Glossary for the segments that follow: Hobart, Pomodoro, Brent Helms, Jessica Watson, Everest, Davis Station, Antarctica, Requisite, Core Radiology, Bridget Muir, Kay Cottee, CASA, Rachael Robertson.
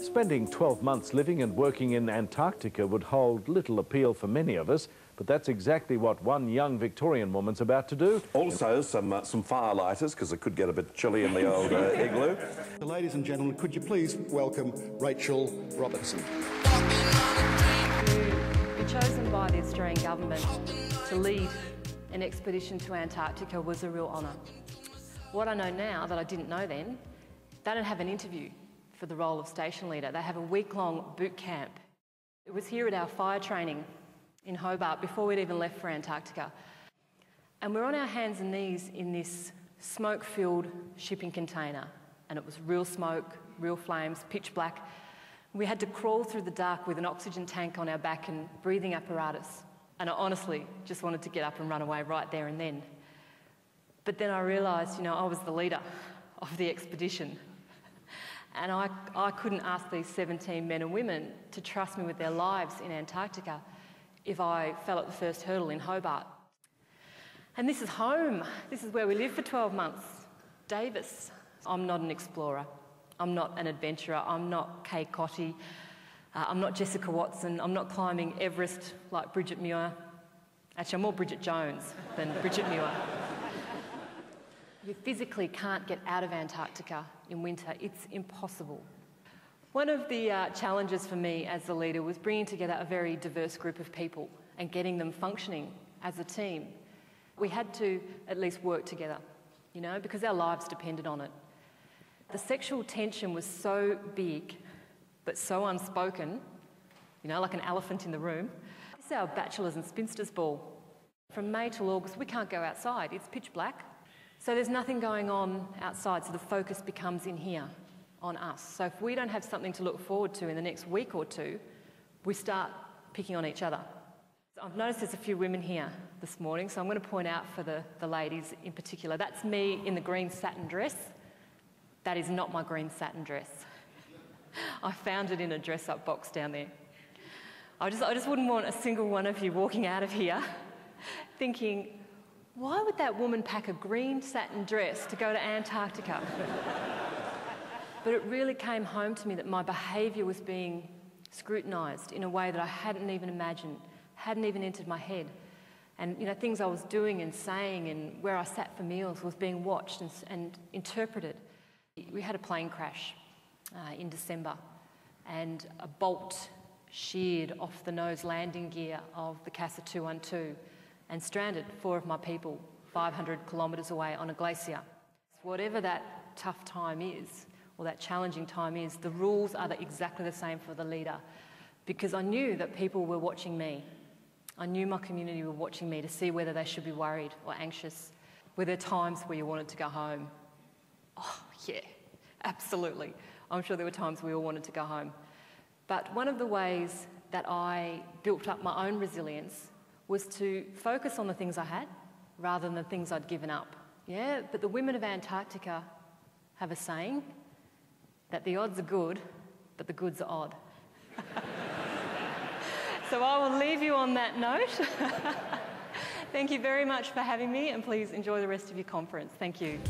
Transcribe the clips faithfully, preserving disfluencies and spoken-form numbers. Spending twelve months living and working in Antarctica would hold little appeal for many of us, but that's exactly what one young Victorian woman's about to do. Also, some uh, some firelighters, because it could get a bit chilly in the old uh, igloo. Ladies and gentlemen, could you please welcome Rachael Robertson. To be chosen by the Australian government to lead an expedition to Antarctica was a real honour. What I know now that I didn't know then, they don't have an interview for the role of station leader. They have a week-long boot camp. It was here at our fire training in Hobart before we'd even left for Antarctica. And we're on our hands and knees in this smoke-filled shipping container. And it was real smoke, real flames, pitch black. We had to crawl through the dark with an oxygen tank on our back and breathing apparatus. And I honestly just wanted to get up and run away right there and then. But then I realised, you know, I was the leader of the expedition. And I, I couldn't ask these seventeen men and women to trust me with their lives in Antarctica if I fell at the first hurdle in Hobart. And this is home. This is where we live for twelve months. Davis. I'm not an explorer. I'm not an adventurer. I'm not Kay Cottee. Uh, I'm not Jessica Watson. I'm not climbing Everest like Bridget Muir. Actually, I'm more Bridget Jones than Bridget Muir. You physically can't get out of Antarctica in winter. It's impossible. One of the uh, challenges for me as the leader was bringing together a very diverse group of people and getting them functioning as a team. We had to at least work together, you know, because our lives depended on it. The sexual tension was so big, but so unspoken, you know, like an elephant in the room. This is our bachelors and spinsters ball. From May till August, we can't go outside. It's pitch black. So there's nothing going on outside, so the focus becomes in here, on us. So if we don't have something to look forward to in the next week or two, we start picking on each other. So I've noticed there's a few women here this morning, so I'm going to point out for the, the ladies in particular. That's me in the green satin dress. That is not my green satin dress. I found it in a dress-up box down there. I just, I just wouldn't want a single one of you walking out of here thinking, why would that woman pack a green satin dress to go to Antarctica? But it really came home to me that my behaviour was being scrutinised in a way that I hadn't even imagined, hadn't even entered my head. And, you know, things I was doing and saying and where I sat for meals was being watched and, and interpreted. We had a plane crash uh, in December, and a bolt sheared off the nose landing gear of the CASA two one two. And stranded four of my people five hundred kilometres away on a glacier. Whatever that tough time is, or that challenging time is, the rules are exactly the same for the leader, because I knew that people were watching me. I knew my community were watching me to see whether they should be worried or anxious. Were there times where you wanted to go home? Oh, yeah, absolutely. I'm sure there were times we all wanted to go home. But one of the ways that I built up my own resilience was to focus on the things I had rather than the things I'd given up. Yeah, but the women of Antarctica have a saying that the odds are good, but the goods are odd. So I will leave you on that note. Thank you very much for having me, and please enjoy the rest of your conference. Thank you.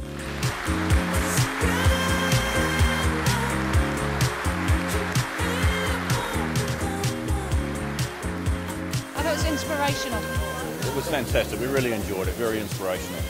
It was inspirational. It was fantastic. We really enjoyed it. Very inspirational.